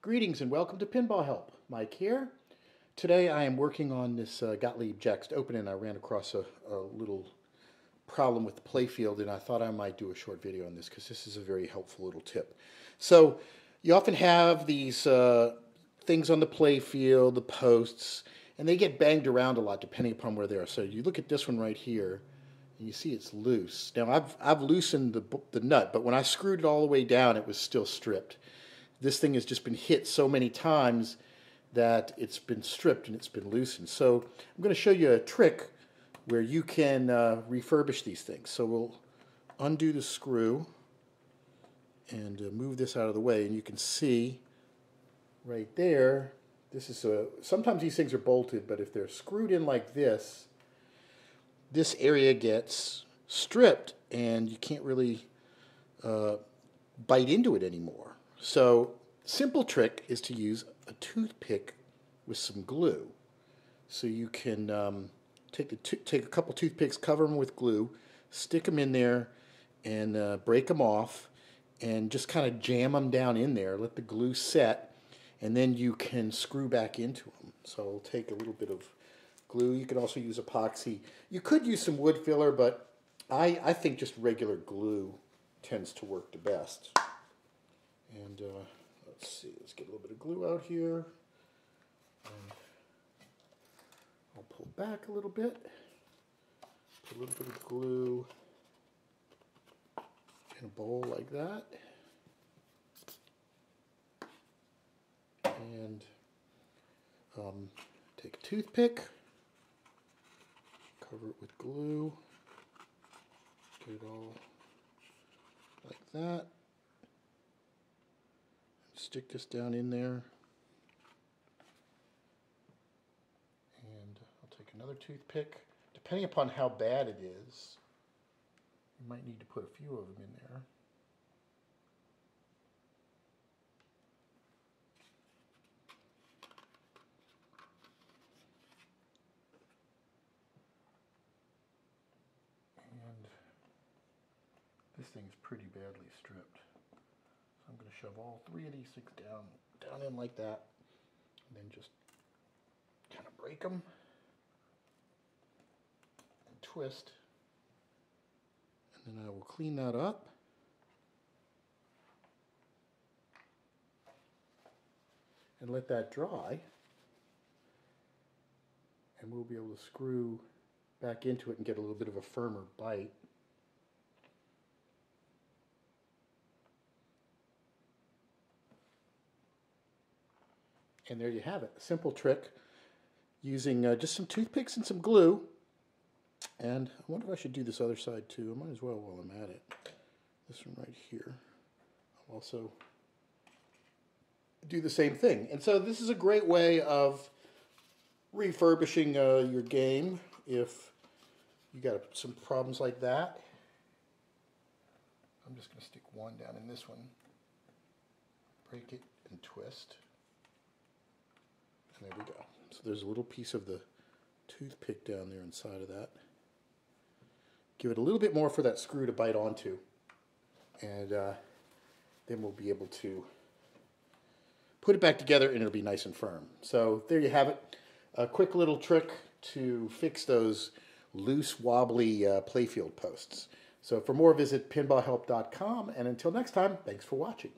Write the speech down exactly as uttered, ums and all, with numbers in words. Greetings and welcome to Pinball Help. Mike here. Today I am working on this uh, Gottlieb Jaxed open, and I ran across a, a little problem with the playfield, and I thought I might do a short video on this because this is a very helpful little tip. So you often have these uh, things on the playfield, the posts, and they get banged around a lot depending upon where they are. So you look at this one right here, and you see it's loose. Now I've, I've loosened the, the nut, but when I screwed it all the way down, it was still stripped. This thing has just been hit so many times that it's been stripped and it's been loosened. So I'm going to show you a trick where you can uh, refurbish these things. So we'll undo the screw and uh, move this out of the way, and you can see right there, this is a, sometimes these things are bolted, but if they're screwed in like this, this area gets stripped and you can't really uh, bite into it anymore. So, simple trick is to use a toothpick with some glue. So you can um, take, the take a couple toothpicks, cover them with glue, stick them in there, and uh, break them off, and just kind of jam them down in there, let the glue set, and then you can screw back into them. So I'll take a little bit of glue. You can also use epoxy. You could use some wood filler, but I, I think just regular glue tends to work the best. And uh, let's see, let's get a little bit of glue out here. And I'll pull back a little bit. Put a little bit of glue in a bowl like that. And um, take a toothpick, cover it with glue, get it all like that. Stick this down in there, and I'll take another toothpick. Depending upon how bad it is, you might need to put a few of them in there. And this thing's pretty badly stripped. I'm going to shove all three of these things down, down in like that, and then just kind of break them and twist, and then I will clean that up. And let that dry, and we'll be able to screw back into it and get a little bit of a firmer bite. And there you have it, a simple trick using uh, just some toothpicks and some glue. And I wonder if I should do this other side too. I might as well while I'm at it. This one right here. I'll also do the same thing. And so this is a great way of refurbishing uh, your game if you got some problems like that. I'm just going to stick one down in this one, break it, and twist. There we go. So there's a little piece of the toothpick down there inside of that. Give it a little bit more for that screw to bite onto, and uh, then we'll be able to put it back together, and it'll be nice and firm. So there you have it. A quick little trick to fix those loose, wobbly uh, playfield posts. So for more, visit pinball help dot com, and until next time, thanks for watching.